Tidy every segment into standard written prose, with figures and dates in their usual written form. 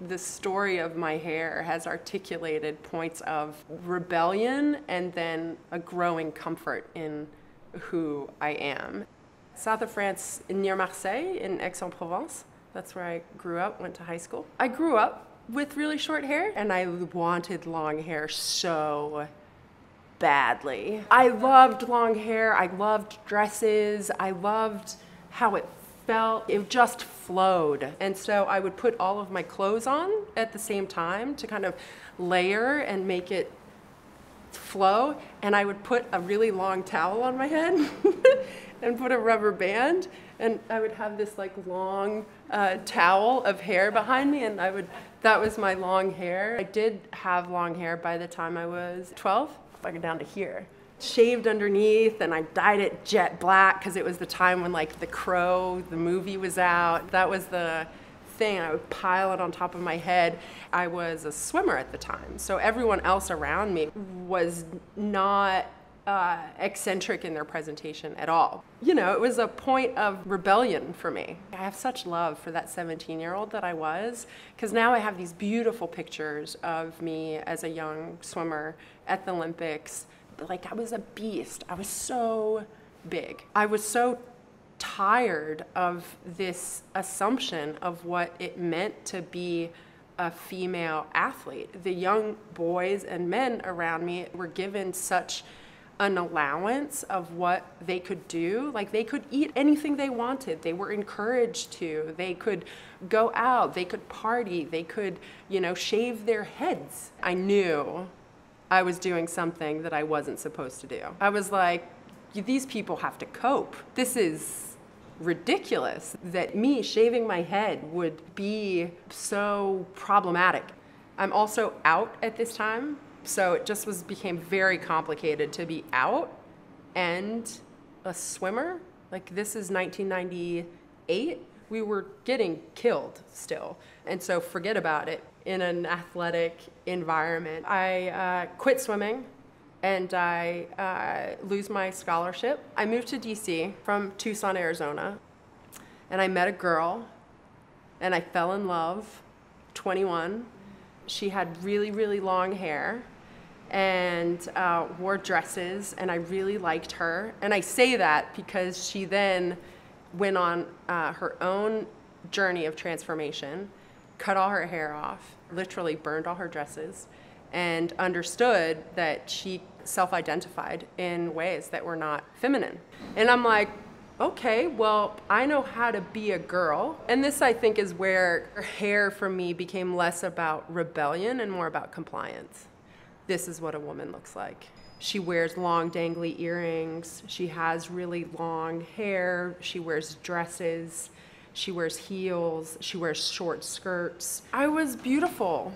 the story of my hair has articulated points of rebellion and then a growing comfort in who I am. South of France, near Marseille, in Aix-en-Provence, that's where I grew up, went to high school. I grew up with really short hair, and I wanted long hair so badly. I loved long hair, I loved dresses, I loved how it felt, it just flowed. And so I would put all of my clothes on at the same time to kind of layer and make it flow. And I would put a really long towel on my head and put a rubber band. And I would have this like long towel of hair behind me, and that was my long hair. I did have long hair by the time I was 12, like down to here. Shaved underneath, and I dyed it jet black because it was the time when like The Crow, the movie, was out. That was the thing. I would pile it on top of my head. I was a swimmer at the time, so everyone else around me was not eccentric in their presentation at all. You know, it was a point of rebellion for me. I have such love for that 17-year-old that I was, because now I have these beautiful pictures of me as a young swimmer at the Olympics. Like, I was a beast. I was so big. I was so tired of this assumption of what it meant to be a female athlete. The young boys and men around me were given such an allowance of what they could do. Like, they could eat anything they wanted. They were encouraged to. They could go out. They could party. They could, you know, shave their heads. I knew I was doing something that I wasn't supposed to do. I was like, these people have to cope. This is ridiculous that me shaving my head would be so problematic. I'm also out at this time, so it just became very complicated to be out and a swimmer. Like, this is 1998. We were getting killed still, and so forget about it. In an athletic environment, I quit swimming, and I lose my scholarship. I moved to DC from Tucson, Arizona, and I met a girl, and I fell in love, 21. She had really, really long hair, and wore dresses, and I really liked her. And I say that because she then went on her own journey of transformation, cut all her hair off, literally burned all her dresses, and understood that she self-identified in ways that were not feminine. And I'm like, okay, well, I know how to be a girl. And this, I think, is where hair for me became less about rebellion and more about compliance. This is what a woman looks like. She wears long, dangly earrings. She has really long hair. She wears dresses. She wears heels. She wears short skirts. I was beautiful.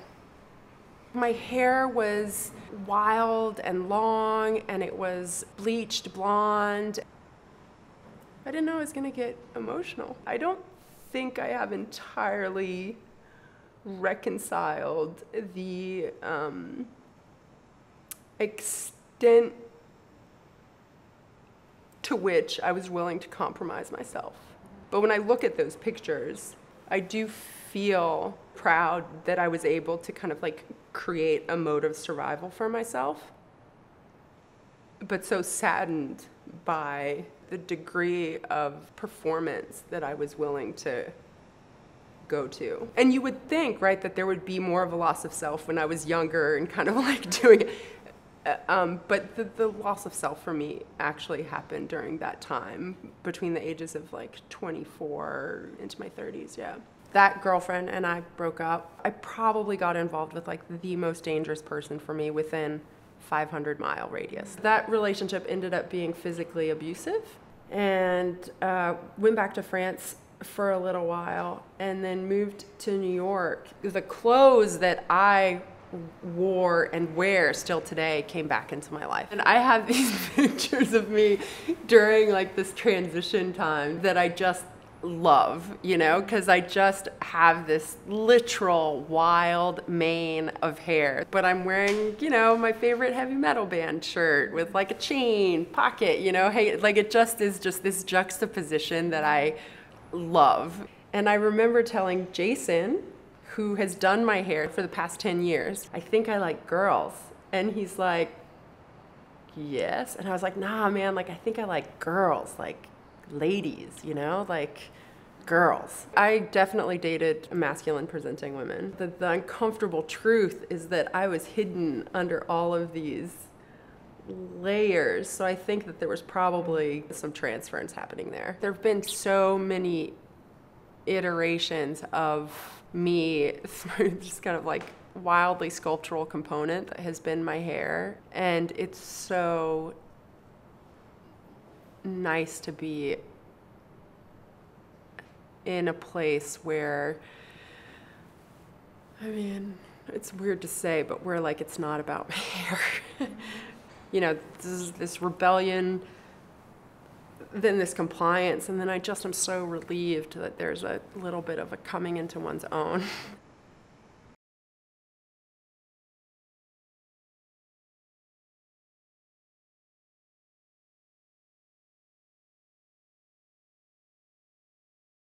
My hair was wild and long, and it was bleached blonde. I didn't know I was gonna get emotional. I don't think I have entirely reconciled the extent to which I was willing to compromise myself. But when I look at those pictures, I do feel proud that I was able to kind of like create a mode of survival for myself, but so saddened by the degree of performance that I was willing to go to. And you would think, right, that there would be more of a loss of self when I was younger and kind of like doing it. But the loss of self for me actually happened during that time, between the ages of like 24 into my 30s, yeah. That girlfriend and I broke up. I probably got involved with like the most dangerous person for me within 500-mile radius. That relationship ended up being physically abusive, and went back to France for a little while, and then moved to New York. The clothes that I wore and wear still today came back into my life. And I have these pictures of me during like this transition time that I just love, you know, because I just have this literal wild mane of hair. But I'm wearing, you know, my favorite heavy metal band shirt with like a chain pocket, you know, hey, like it just is just this juxtaposition that I love. And I remember telling Jason, who has done my hair for the past 10 years. I think I like girls. And he's like, yes. And I was like, nah, man, like, I think I like girls, like ladies, you know, like girls. I definitely dated masculine presenting women. The uncomfortable truth is that I was hidden under all of these layers. So I think that there was probably some transference happening there. There have been so many iterations of me, just kind of like wildly sculptural component that has been my hair. And it's so nice to be in a place where, I mean, it's weird to say, but we're like, it's not about my hair. You know, this is this rebellion, then this compliance, and then I just am so relieved that there's a little bit of a coming into one's own.